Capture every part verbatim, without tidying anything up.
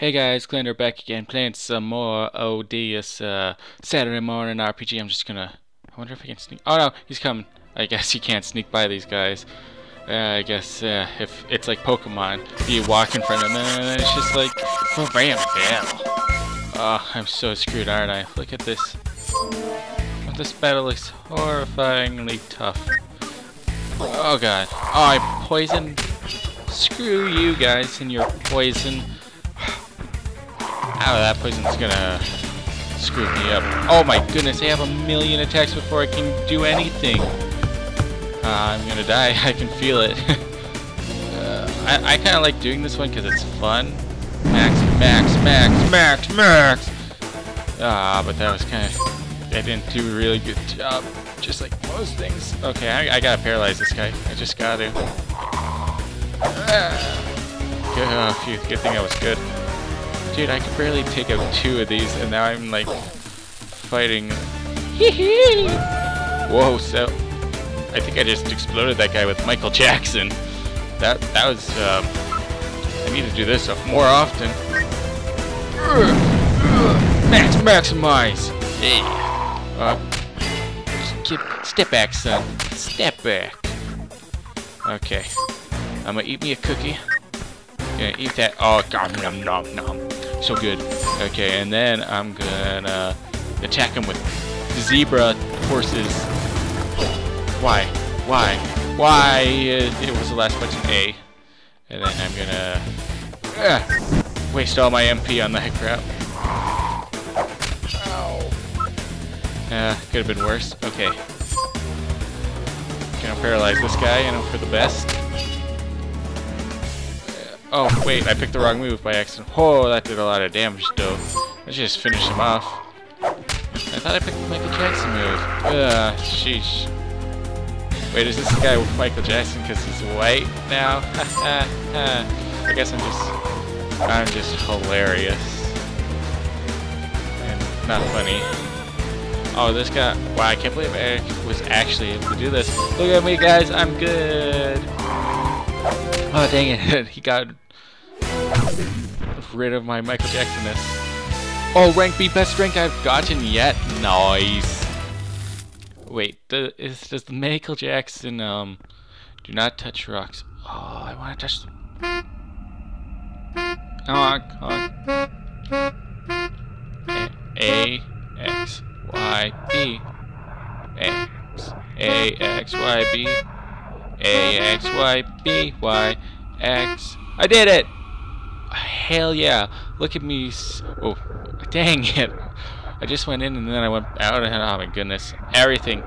Hey guys, Clandor back again, playing some more O D's uh, Saturday Morning R P G. I'm just gonna... I wonder if I can sneak... Oh no, he's coming. I guess you can't sneak by these guys. Uh, I guess uh, if it's like Pokemon, you walk in front of them and it's just like... Bam, bam. Oh, I'm so screwed, aren't I? Look at this. Oh, this battle looks horrifyingly tough. Oh god. Oh, I poisoned... Screw you guys and your poison. Ow, that poison's gonna screw me up. Oh my goodness, I have a million attacks before I can do anything. Uh, I'm gonna die, I can feel it. uh, I, I kinda like doing this one because it's fun. Max, max, max, max, max! Ah, but that was kinda... I didn't do a really good job, just like most things. Okay, I, I gotta paralyze this guy. I just gotta... Ah. Good, oh, phew, good thing I was good. Dude, I could barely take out two of these, and now I'm like fighting. Whoa! So, I think I just exploded that guy with Michael Jackson. That that was. Um, I need to do this stuff more often. Max, maximize. Hey, uh, just get, step back, son. Step back. Okay, I'm gonna eat me a cookie. Gonna eat that. Oh god, nom nom nom. So good. Okay, and then I'm gonna attack him with zebra horses. Why? Why? Why? Uh, it was the last button A. And then I'm gonna uh, waste all my M P on that crap. Ow. Uh, could have been worse. Okay. Gonna paralyze this guy, you know, for the best. Oh, wait, I picked the wrong move by accident. Oh, that did a lot of damage, though. Let's just finish him off. I thought I picked the Michael Jackson move. Ugh, sheesh. Wait, is this the guy with Michael Jackson because he's white now? I guess I'm just... I'm just hilarious. And not funny. Oh, this guy... Wow, I can't believe Eric was actually able to do this. Look at me, guys, I'm good! Oh, dang it, he got rid of my Michael Jackson-ness. Oh, rank B, best rank I've gotten yet. Nice. Wait, the, is, does the Michael Jackson, um, do not touch rocks. Oh, I want to touch them. Come on, come on. A, A, X, Y, B. A, X, A, X, Y, B. A, X, Y, B, Y, X. I did it! Hell yeah. Look at me. S oh, dang it. I just went in and then I went out and oh my goodness. Everything.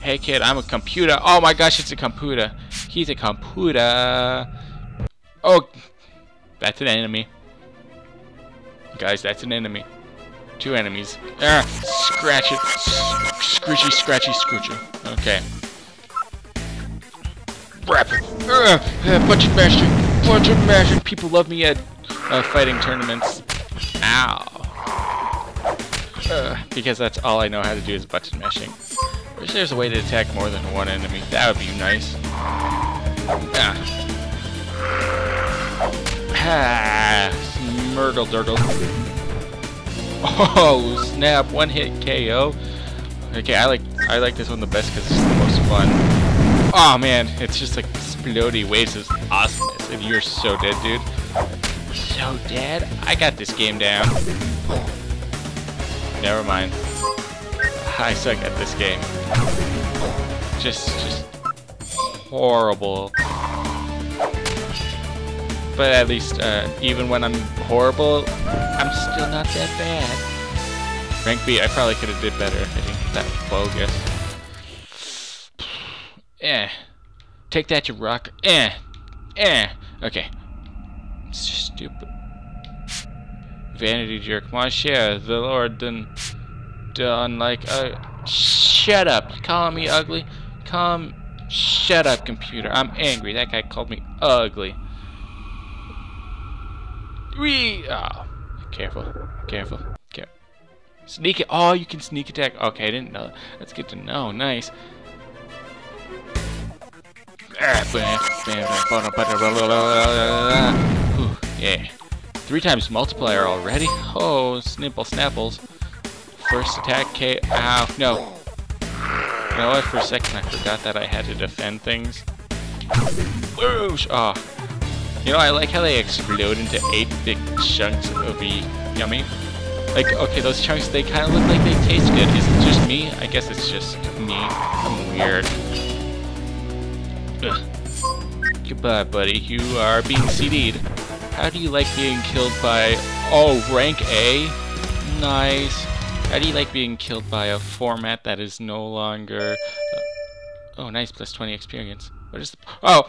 Hey kid, I'm a computer. Oh my gosh, it's a computer. He's a computer. Oh, that's an enemy. Guys, that's an enemy. Two enemies. Ah, scratch it. Scratchy, scratchy, scratchy. Okay. Rap. Uh, uh, bunch of mashing, bunch of mashing. People love me at uh, fighting tournaments. Ow. Uh, because that's all I know how to do is button mashing. Wish there's a way to attack more than one enemy. That would be nice. Ah. Ah. Smurgle dirtle. Oh snap! One hit K O. Okay, I like I like this one the best because it's the most fun. Oh man, it's just like explodey waves of awesomeness, and you're so dead, dude. So dead? I got this game down. Never mind. I suck at this game. Just, just horrible. But at least, uh, even when I'm horrible, I'm still not that bad. Rank B, I probably could have did better. I think that's bogus. Eh. Take that, you rock. Eh. Eh. Okay. Stupid. Vanity jerk. My share. The Lord done done like a... Shut up. You calling me ugly? Come. Shut up, computer. I'm angry. That guy called me ugly. Wee. Oh. Careful. Careful. Careful. Sneak it. Oh, you can sneak attack. Okay, I didn't know. That's good to know. Nice. Yeah. Three times multiplier already? Oh, snipple snapples. First attack, K. Ow, no. You know what? For a second, I forgot that I had to defend things. Whoosh! Ah. Oh. You know, I like how they explode into eight big chunks. It would be yummy. Like, okay, those chunks, they kind of look like they taste good. Is it just me? I guess it's just me. I'm weird. Ugh. Goodbye, buddy. You are being C D'd. How do you like being killed by... Oh, rank A? Nice. How do you like being killed by a format that is no longer... Uh, oh, nice, plus twenty experience. What is the... Oh!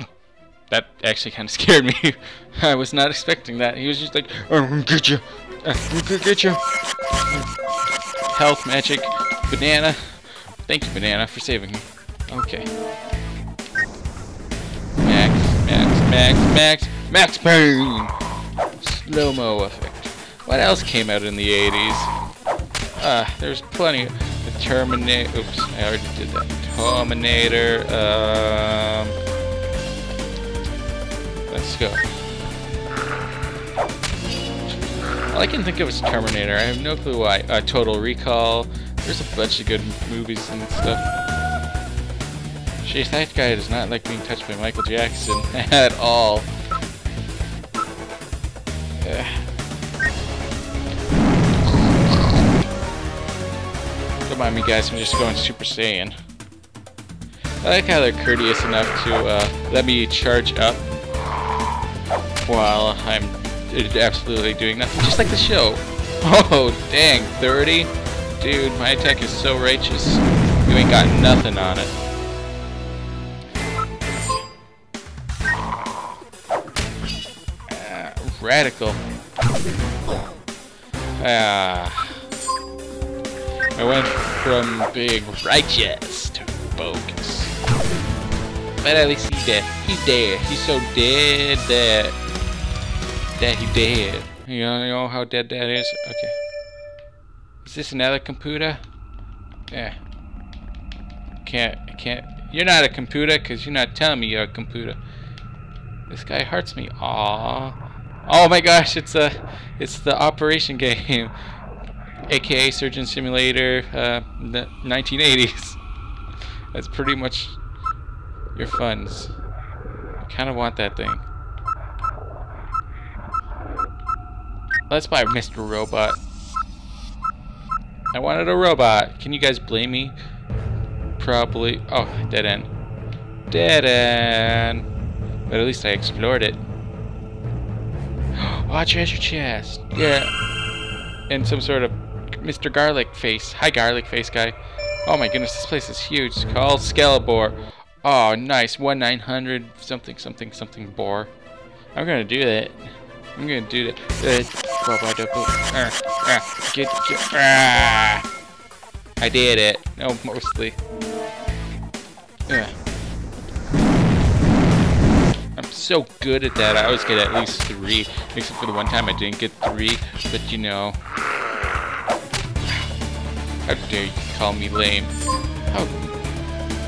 That actually kind of scared me. I was not expecting that. He was just like, I'm gonna get you. I'm gonna get you. Health, magic, banana. Thank you, banana, for saving me. Okay. Max, max, max, max. Max Payne! Slow-mo effect. What else came out in the eighties? Ah, there's plenty. The Terminator... Oops, I already did that. Terminator, um... Let's go. All I can think of is Terminator. I have no clue why. Uh, Total Recall. There's a bunch of good movies and stuff. Jeez, that guy does not like being touched by Michael Jackson at all. Don't mind me, guys, I'm just going Super Saiyan. I like how they're courteous enough to uh, let me charge up while I'm absolutely doing nothing, just like the show. Oh, dang, thirty? Dude, my attack is so righteous. You ain't got nothing on it. Radical. Ah. I went from being righteous to bogus. But at least he's dead. He's dead. He's so dead that... That he dead. You know how dead that is? Okay. Is this another Kaputa? Yeah. Can't... Can't... You're not a Kaputa, because you're not telling me you're a Kaputa. This guy hurts me. Aww. Oh my gosh, it's a, it's the operation game, aka Surgeon Simulator, uh, the nineteen eighties. That's pretty much your funds. I kind of want that thing. Let's buy Mister Robot. I wanted a robot. Can you guys blame me? Probably. Oh, dead end. Dead end. But at least I explored it. Oh, treasure chest. Yeah. And some sort of Mister Garlic Face. Hi, Garlic Face guy. Oh my goodness, this place is huge. It's called Skelebor. Oh, nice. one nine hundred something something something bore. I'm gonna do that. I'm gonna do that. I did it. No, mostly. Yeah. I'm so good at that. I always get at least three, except for the one time I didn't get three, but you know. How dare you call me lame? How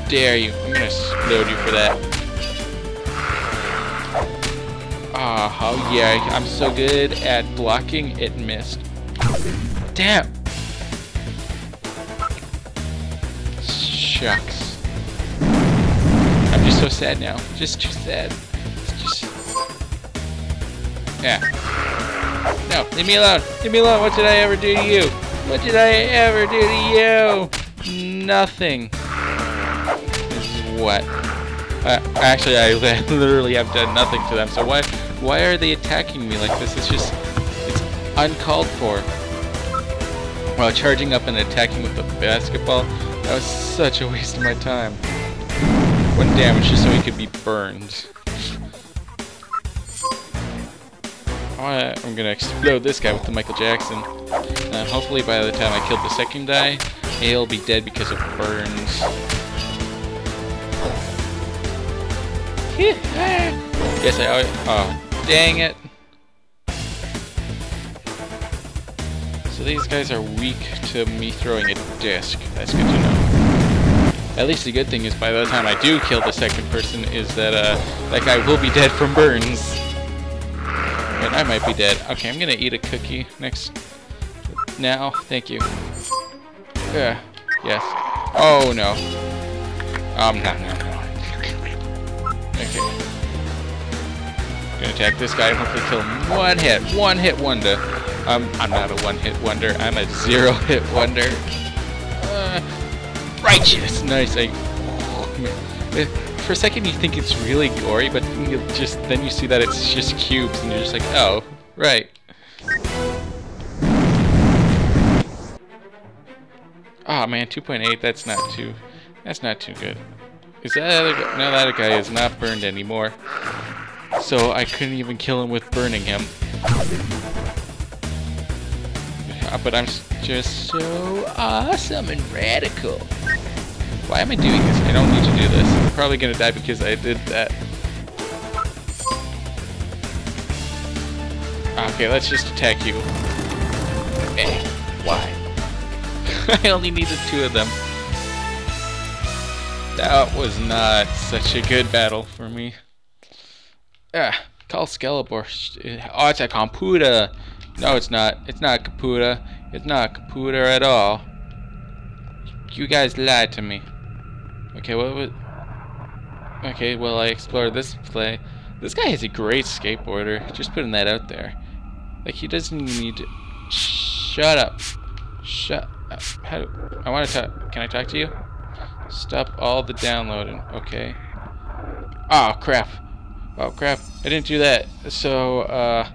dare you? I'm gonna explode you for that. Oh, oh yeah, I'm so good at blocking. It missed. Damn! Shucks. I'm just so sad now. Just too sad. Yeah. No, leave me alone. Leave me alone. What did I ever do to you? What did I ever do to you? Nothing. This is what? Uh, actually, I literally have done nothing to them. So why, why are they attacking me like this? It's just, it's uncalled for. Well, charging up and attacking with the basketball, that was such a waste of my time. One damage just so he could be burned. I'm gonna explode this guy with the Michael Jackson. Uh, hopefully by the time I kill the second guy, he'll be dead because of burns. Yes, I always... Oh, dang it! So these guys are weak to me throwing a disc. That's good to know. At least the good thing is by the time I do kill the second person is that, uh, that guy will be dead from burns. Wait, I might be dead. Okay, I'm gonna eat a cookie next. Now, thank you. Yeah. Yes. Oh no. Um, no, no, no. Okay. I'm gonna attack this guy and hopefully kill him. One hit. One hit wonder. Um, I'm not a one-hit wonder. I'm a zero-hit wonder. Uh, righteous. Nice. I. Oh, for a second you think it's really gory, but then you just then you see that it's just cubes and you're just like, oh, right. Ah, oh, man, two point eight, that's not too that's not too good. Is that other guy? No, that other guy is not burned anymore. So I couldn't even kill him with burning him. But I'm just so awesome and radical. Why am I doing this? I don't need to do this. I'm probably gonna die because I did that. Okay, let's just attack you. Eh, why? I only needed two of them. That was not such a good battle for me. Ah, call Skelebor. Oh, it's a Computa. No, it's not. It's not Kaputa. It's not Kaputa at all. You guys lied to me. Okay, what was... Okay, well, I explored this play. This guy is a great skateboarder. Just putting that out there. Like, he doesn't need to... Shut up. Shut up. How do... I want to talk... Can I talk to you? Stop all the downloading. Okay. Oh, crap. Oh, crap. I didn't do that. So, uh...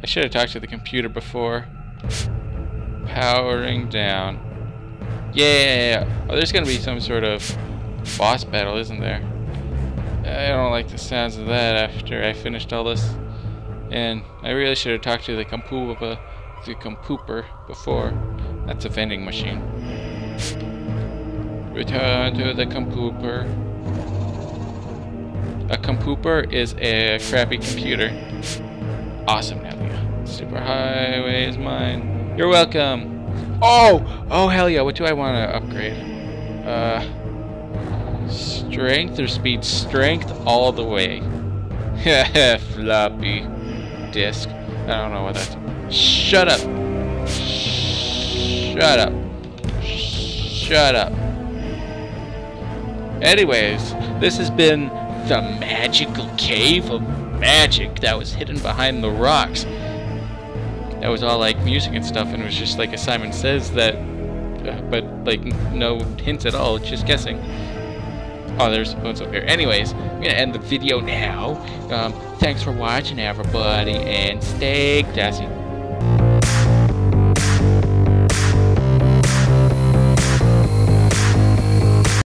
I should have talked to the computer before. Powering down. Yeah, yeah, yeah. Oh, there's gonna be some sort of boss battle, isn't there? I don't like the sounds of that after I finished all this. And I really should have talked to the Compooper, the Compooper before. That's a vending machine. Return to the Compooper. A Compooper is a crappy computer. Awesome, Nelia. Superhighway is mine. You're welcome. Oh! Oh, hell yeah. What do I want to upgrade? Uh, strength or speed? Strength all the way. Heh, floppy disk. I don't know what that's... Shut up! Shut up. Shut up. Anyways, this has been the magical cave of magic that was hidden behind the rocks. That was all like music and stuff, and it was just like a Simon Says that, uh, but like no hints at all, just guessing. Oh, there's bones up here. Anyways, I'm gonna end the video now. Um, thanks for watching, everybody, and stay classy.